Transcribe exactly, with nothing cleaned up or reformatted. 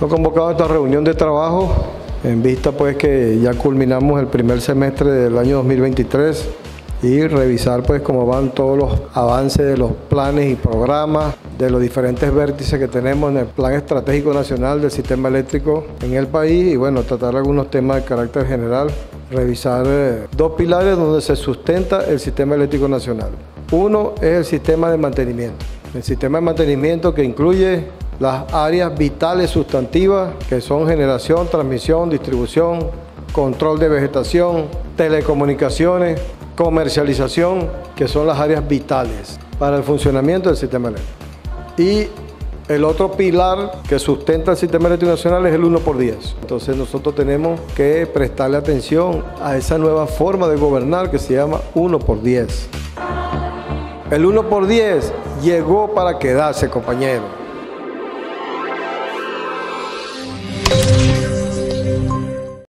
Lo convocado a esta reunión de trabajo en vista pues que ya culminamos el primer semestre del año dos mil veintitrés y revisar pues cómo van todos los avances de los planes y programas de los diferentes vértices que tenemos en el Plan Estratégico Nacional del Sistema Eléctrico en el país y bueno, tratar algunos temas de carácter general, revisar eh, dos pilares donde se sustenta el Sistema Eléctrico Nacional. Uno es el sistema de mantenimiento, el sistema de mantenimiento que incluye las áreas vitales sustantivas que son generación, transmisión, distribución, control de vegetación, telecomunicaciones, comercialización, que son las áreas vitales para el funcionamiento del sistema eléctrico. Y el otro pilar que sustenta el sistema eléctrico nacional es el uno por diez. Entonces nosotros tenemos que prestarle atención a esa nueva forma de gobernar que se llama uno por diez. El uno por diez llegó para quedarse, compañeros.